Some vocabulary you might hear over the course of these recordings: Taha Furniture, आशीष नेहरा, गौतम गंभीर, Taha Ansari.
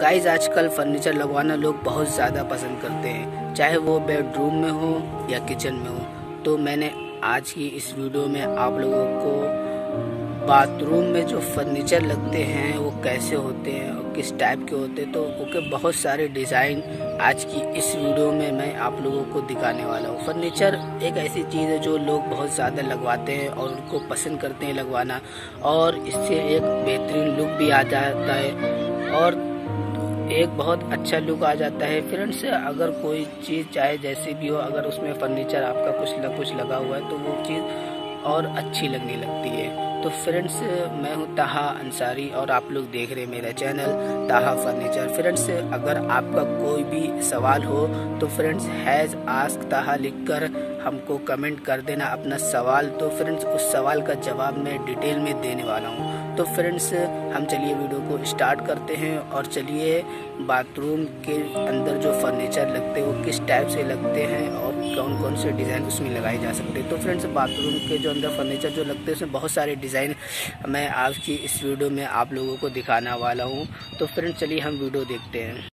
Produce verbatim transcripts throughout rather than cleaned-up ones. Guys आजकल furniture लगवाना लोग बहुत ज़्यादा पसंद करते हैं, चाहे वो बेडरूम में हो या किचन में हो। तो मैंने आज की इस वीडियो में आप लोगों को बाथरूम में जो फर्नीचर लगते हैं वो कैसे होते हैं और किस टाइप के होते हैं, तो ओके बहुत सारे डिज़ाइन आज की इस वीडियो में मैं आप लोगों को दिखाने वाला हूँ। फर्नीचर एक ऐसी चीज़ है जो लोग बहुत ज़्यादा लगवाते हैं और उनको पसंद करते हैं लगवाना, और इससे एक बेहतरीन लुक भी आ जाता है और एक बहुत अच्छा लुक आ जाता है। फ्रेंड्स, अगर कोई चीज़ चाहे जैसी भी हो, अगर उसमें फर्नीचर आपका कुछ ना कुछ लगा हुआ है तो वो चीज़ और अच्छी लगने लगती है। तो फ्रेंड्स, मैं हूँ ताहा अंसारी और आप लोग देख रहे हैं मेरा चैनल ताहा फर्नीचर। फ्रेंड्स, अगर आपका कोई भी सवाल हो तो फ्रेंड्स हैज़ आस्क ताहा लिखकर हमको कमेंट कर देना अपना सवाल। तो फ्रेंड्स, उस सवाल का जवाब मैं डिटेल में देने वाला हूँ। तो फ्रेंड्स, हम चलिए वीडियो को स्टार्ट करते हैं और चलिए बाथरूम के अंदर जो फर्नीचर लगते हैं वो किस टाइप से लगते हैं और कौन कौन से डिज़ाइन उसमें लगाए जा सकते हैं। तो फ्रेंड्स, बाथरूम के जो अंदर फर्नीचर जो लगते हैं उसमें बहुत सारे डिज़ाइन मैं आज की इस वीडियो में आप लोगों को दिखाना वाला हूँ। तो फ्रेंड्स, चलिए हम वीडियो देखते हैं।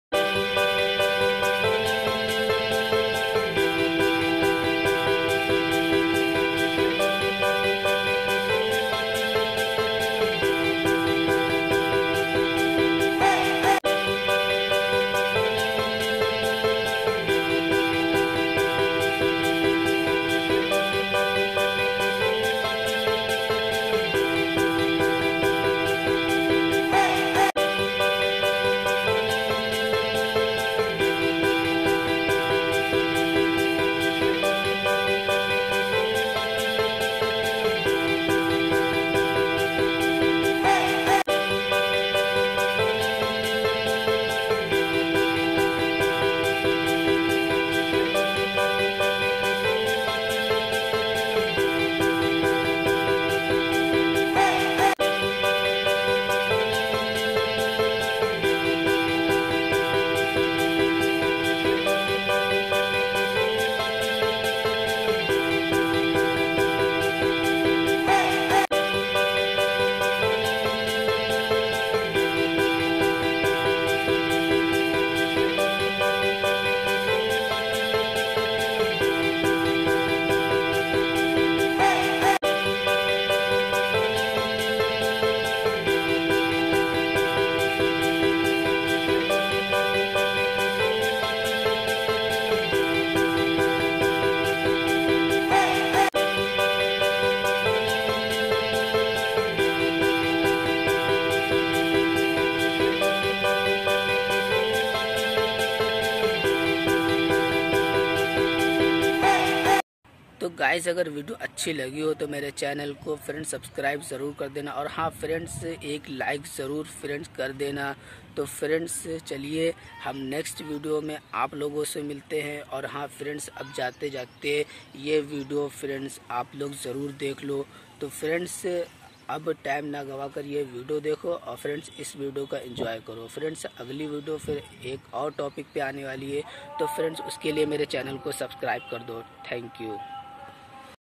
तो गाइज़, अगर वीडियो अच्छी लगी हो तो मेरे चैनल को फ्रेंड्स सब्सक्राइब ज़रूर कर देना और हाँ फ्रेंड्स, एक लाइक ज़रूर फ्रेंड्स कर देना। तो फ्रेंड्स, चलिए हम नेक्स्ट वीडियो में आप लोगों से मिलते हैं। और हाँ फ्रेंड्स, अब जाते जाते ये वीडियो फ्रेंड्स आप लोग ज़रूर देख लो। तो फ्रेंड्स, अब टाइम ना गवा कर ये वीडियो देखो और फ्रेंड्स इस वीडियो का एंजॉय करो। फ्रेंड्स, अगली वीडियो फिर एक और टॉपिक पे आने वाली है, तो फ्रेंड्स उसके लिए मेरे चैनल को सब्सक्राइब कर दो। Thank you.